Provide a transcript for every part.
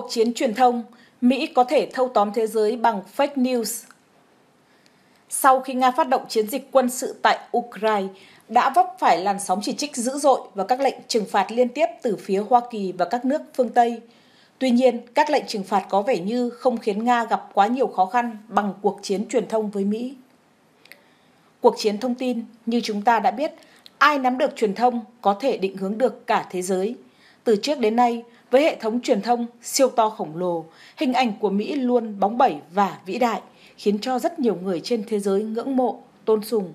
Cuộc chiến truyền thông, Mỹ có thể thâu tóm thế giới bằng fake news. Sau khi Nga phát động chiến dịch quân sự tại Ukraine, đã vấp phải làn sóng chỉ trích dữ dội và các lệnh trừng phạt liên tiếp từ phía Hoa Kỳ và các nước phương Tây. Tuy nhiên, các lệnh trừng phạt có vẻ như không khiến Nga gặp quá nhiều khó khăn bằng cuộc chiến truyền thông với Mỹ. Cuộc chiến thông tin, như chúng ta đã biết, ai nắm được truyền thông có thể định hướng được cả thế giới. Từ trước đến nay, với hệ thống truyền thông siêu to khổng lồ, hình ảnh của Mỹ luôn bóng bẩy và vĩ đại, khiến cho rất nhiều người trên thế giới ngưỡng mộ, tôn sùng.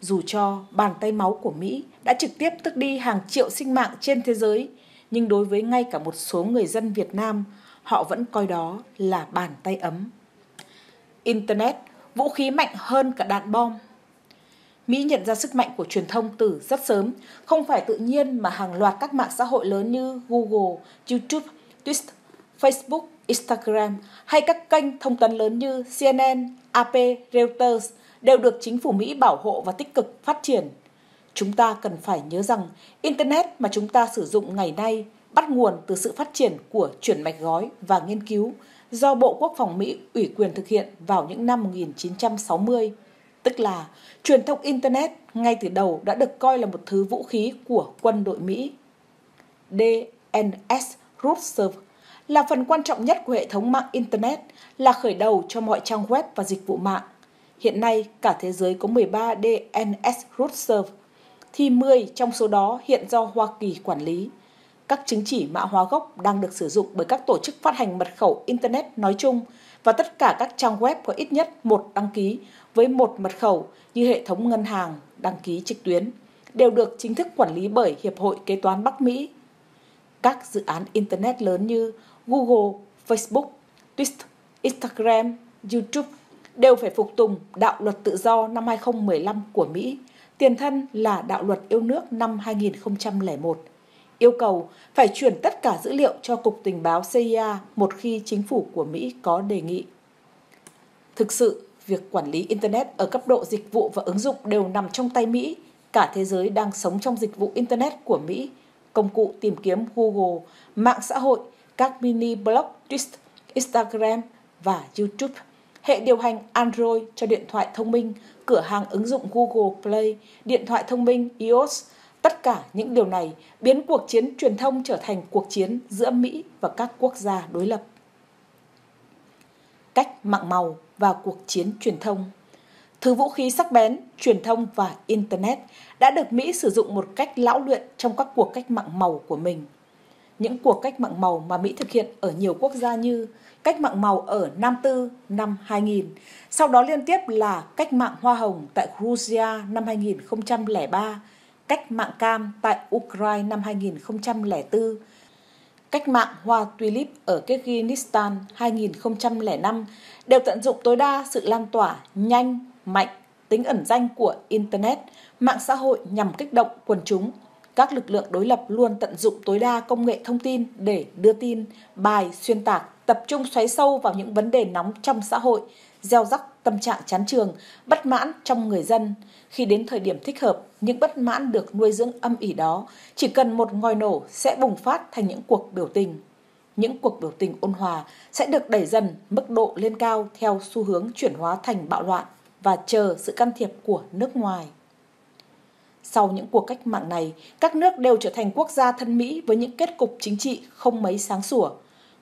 Dù cho bàn tay máu của Mỹ đã trực tiếp tước đi hàng triệu sinh mạng trên thế giới, nhưng đối với ngay cả một số người dân Việt Nam, họ vẫn coi đó là bàn tay ấm. Internet, vũ khí mạnh hơn cả đạn bom. Mỹ nhận ra sức mạnh của truyền thông từ rất sớm, không phải tự nhiên mà hàng loạt các mạng xã hội lớn như Google, YouTube, Twitch, Facebook, Instagram hay các kênh thông tấn lớn như CNN, AP, Reuters đều được chính phủ Mỹ bảo hộ và tích cực phát triển. Chúng ta cần phải nhớ rằng Internet mà chúng ta sử dụng ngày nay bắt nguồn từ sự phát triển của chuyển mạch gói và nghiên cứu do Bộ Quốc phòng Mỹ ủy quyền thực hiện vào những năm 1960. Tức là truyền thông Internet ngay từ đầu đã được coi là một thứ vũ khí của quân đội Mỹ. DNS root server là phần quan trọng nhất của hệ thống mạng Internet, là khởi đầu cho mọi trang web và dịch vụ mạng. Hiện nay, cả thế giới có 13 DNS root server, thì 10 trong số đó hiện do Hoa Kỳ quản lý. Các chứng chỉ mã hóa gốc đang được sử dụng bởi các tổ chức phát hành mật khẩu Internet nói chung và tất cả các trang web có ít nhất một đăng ký với một mật khẩu như hệ thống ngân hàng, đăng ký trực tuyến, đều được chính thức quản lý bởi Hiệp hội Kế toán Bắc Mỹ. Các dự án Internet lớn như Google, Facebook, Twitter, Instagram, YouTube đều phải phục tùng đạo luật tự do năm 2015 của Mỹ, tiền thân là đạo luật yêu nước năm 2001. Yêu cầu phải chuyển tất cả dữ liệu cho Cục Tình báo CIA một khi chính phủ của Mỹ có đề nghị. Thực sự, việc quản lý Internet ở cấp độ dịch vụ và ứng dụng đều nằm trong tay Mỹ. Cả thế giới đang sống trong dịch vụ Internet của Mỹ. Công cụ tìm kiếm Google, mạng xã hội, các mini blog, Twitter, Instagram và YouTube, hệ điều hành Android cho điện thoại thông minh, cửa hàng ứng dụng Google Play, điện thoại thông minh iOS. Tất cả những điều này biến cuộc chiến truyền thông trở thành cuộc chiến giữa Mỹ và các quốc gia đối lập. Cách mạng màu và cuộc chiến truyền thông. Thứ vũ khí sắc bén, truyền thông và Internet đã được Mỹ sử dụng một cách lão luyện trong các cuộc cách mạng màu của mình. Những cuộc cách mạng màu mà Mỹ thực hiện ở nhiều quốc gia như cách mạng màu ở Nam Tư năm 2000, sau đó liên tiếp là cách mạng Hoa Hồng tại Georgia năm 2003, cách mạng cam tại Ukraine năm 2004, cách mạng hoa tulip ở Kyrgyzstan 2005 đều tận dụng tối đa sự lan tỏa nhanh, mạnh, tính ẩn danh của Internet, mạng xã hội nhằm kích động quần chúng. Các lực lượng đối lập luôn tận dụng tối đa công nghệ thông tin để đưa tin, bài, xuyên tạc, tập trung xoáy sâu vào những vấn đề nóng trong xã hội, gieo rắc tâm trạng chán chường, bất mãn trong người dân. Khi đến thời điểm thích hợp, những bất mãn được nuôi dưỡng âm ỉ đó, chỉ cần một ngòi nổ sẽ bùng phát thành những cuộc biểu tình. Những cuộc biểu tình ôn hòa sẽ được đẩy dần mức độ lên cao theo xu hướng chuyển hóa thành bạo loạn và chờ sự can thiệp của nước ngoài. Sau những cuộc cách mạng này, các nước đều trở thành quốc gia thân Mỹ với những kết cục chính trị không mấy sáng sủa.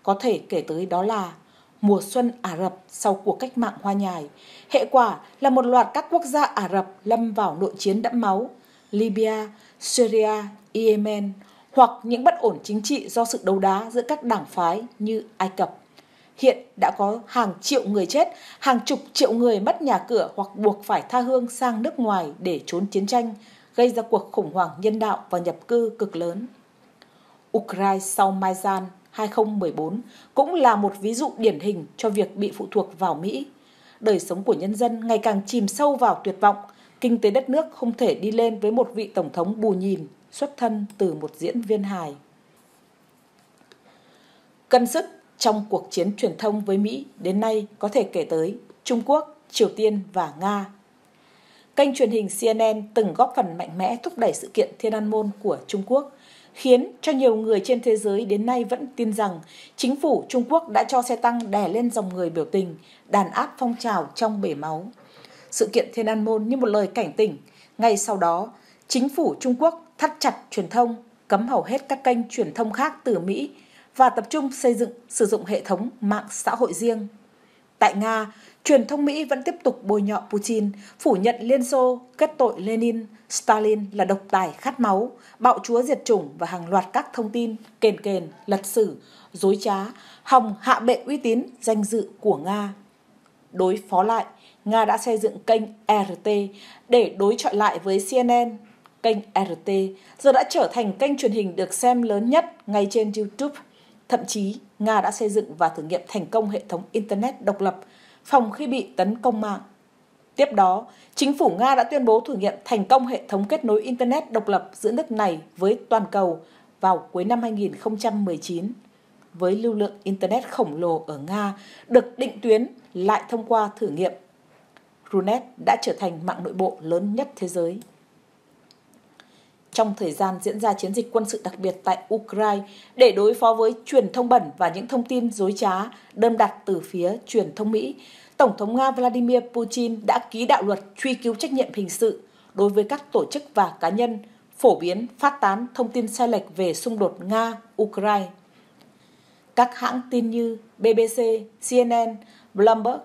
Có thể kể tới đó là mùa xuân Ả Rập sau cuộc cách mạng Hoa Nhài. Hệ quả là một loạt các quốc gia Ả Rập lâm vào nội chiến đẫm máu, Libya, Syria, Yemen, hoặc những bất ổn chính trị do sự đấu đá giữa các đảng phái như Ai Cập. Hiện đã có hàng triệu người chết, hàng chục triệu người mất nhà cửa hoặc buộc phải tha hương sang nước ngoài để trốn chiến tranh, gây ra cuộc khủng hoảng nhân đạo và nhập cư cực lớn. Ukraine sau Maidan 2014 cũng là một ví dụ điển hình cho việc bị phụ thuộc vào Mỹ. Đời sống của nhân dân ngày càng chìm sâu vào tuyệt vọng, kinh tế đất nước không thể đi lên với một vị tổng thống bù nhìn, xuất thân từ một diễn viên hài. Cân sức trong cuộc chiến truyền thông với Mỹ đến nay có thể kể tới Trung Quốc, Triều Tiên và Nga. Kênh truyền hình CNN từng góp phần mạnh mẽ thúc đẩy sự kiện Thiên An Môn của Trung Quốc. khiến cho nhiều người trên thế giới đến nay vẫn tin rằng chính phủ Trung Quốc đã cho xe tăng đè lên dòng người biểu tình, đàn áp phong trào trong bể máu. Sự kiện Thiên An Môn như một lời cảnh tỉnh, ngay sau đó, chính phủ Trung Quốc thắt chặt truyền thông, cấm hầu hết các kênh truyền thông khác từ Mỹ và tập trung xây dựng sử dụng hệ thống mạng xã hội riêng. Tại Nga, truyền thông Mỹ vẫn tiếp tục bôi nhọ Putin, phủ nhận Liên Xô, kết tội Lenin, Stalin là độc tài khát máu, bạo chúa diệt chủng và hàng loạt các thông tin kền kền, lật sử, dối trá, hòng hạ bệ uy tín, danh dự của Nga. Đối phó lại, Nga đã xây dựng kênh RT để đối chọi lại với CNN. Kênh RT giờ đã trở thành kênh truyền hình được xem lớn nhất ngay trên YouTube. Thậm chí, Nga đã xây dựng và thử nghiệm thành công hệ thống Internet độc lập, phòng khi bị tấn công mạng. Tiếp đó, chính phủ Nga đã tuyên bố thử nghiệm thành công hệ thống kết nối Internet độc lập giữa nước này với toàn cầu vào cuối năm 2019. Với lưu lượng Internet khổng lồ ở Nga được định tuyến lại thông qua thử nghiệm, Runet đã trở thành mạng nội bộ lớn nhất thế giới. Trong thời gian diễn ra chiến dịch quân sự đặc biệt tại Ukraine để đối phó với truyền thông bẩn và những thông tin dối trá đơm đặt từ phía truyền thông Mỹ, Tổng thống Nga Vladimir Putin đã ký đạo luật truy cứu trách nhiệm hình sự đối với các tổ chức và cá nhân phổ biến, phát tán thông tin sai lệch về xung đột Nga-Ukraine. Các hãng tin như BBC, CNN, Bloomberg,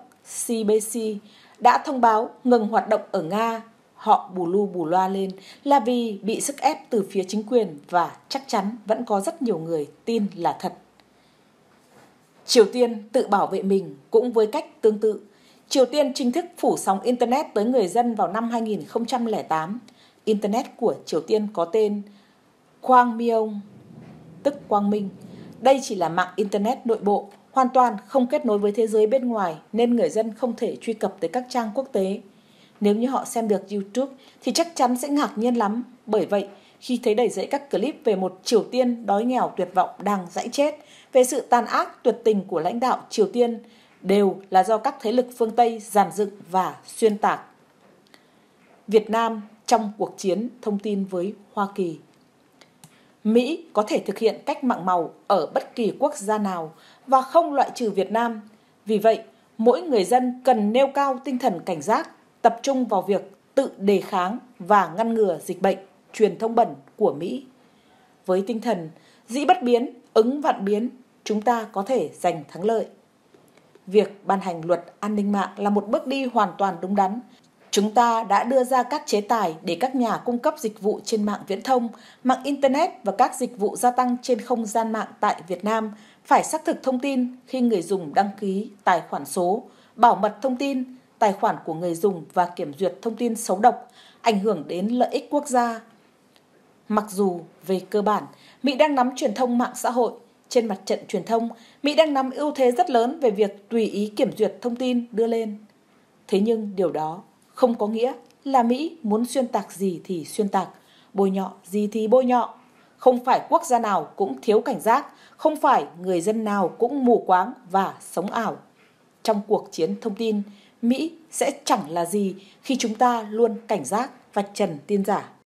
CBC đã thông báo ngừng hoạt động ở Nga. Họ bù lu bù loa lên là vì bị sức ép từ phía chính quyền và chắc chắn vẫn có rất nhiều người tin là thật. Triều Tiên tự bảo vệ mình cũng với cách tương tự. Triều Tiên chính thức phủ sóng Internet tới người dân vào năm 2008. Internet của Triều Tiên có tên Kwangmyong, tức Quang Minh. Đây chỉ là mạng Internet nội bộ, hoàn toàn không kết nối với thế giới bên ngoài nên người dân không thể truy cập tới các trang quốc tế. Nếu như họ xem được YouTube thì chắc chắn sẽ ngạc nhiên lắm. Bởi vậy, khi thấy đầy rẫy các clip về một Triều Tiên đói nghèo tuyệt vọng đang dãy chết, về sự tàn ác tuyệt tình của lãnh đạo Triều Tiên đều là do các thế lực phương Tây giàn dựng và xuyên tạc. Việt Nam trong cuộc chiến thông tin với Hoa Kỳ. Mỹ có thể thực hiện cách mạng màu ở bất kỳ quốc gia nào và không loại trừ Việt Nam. Vì vậy, mỗi người dân cần nêu cao tinh thần cảnh giác, tập trung vào việc tự đề kháng và ngăn ngừa dịch bệnh, truyền thông bẩn của Mỹ. Với tinh thần dĩ bất biến, ứng vạn biến, chúng ta có thể giành thắng lợi. Việc ban hành luật an ninh mạng là một bước đi hoàn toàn đúng đắn. Chúng ta đã đưa ra các chế tài để các nhà cung cấp dịch vụ trên mạng viễn thông, mạng Internet và các dịch vụ gia tăng trên không gian mạng tại Việt Nam phải xác thực thông tin khi người dùng đăng ký tài khoản số, bảo mật thông tin, tài khoản của người dùng và kiểm duyệt thông tin xấu độc, ảnh hưởng đến lợi ích quốc gia. Mặc dù, về cơ bản, Mỹ đang nắm truyền thông mạng xã hội, trên mặt trận truyền thông, Mỹ đang nắm ưu thế rất lớn về việc tùy ý kiểm duyệt thông tin đưa lên. Thế nhưng điều đó không có nghĩa là Mỹ muốn xuyên tạc gì thì xuyên tạc, bôi nhọ gì thì bôi nhọ. Không phải quốc gia nào cũng thiếu cảnh giác, không phải người dân nào cũng mù quáng và sống ảo. Trong cuộc chiến thông tin, Mỹ sẽ chẳng là gì khi chúng ta luôn cảnh giác vạch trần tin giả.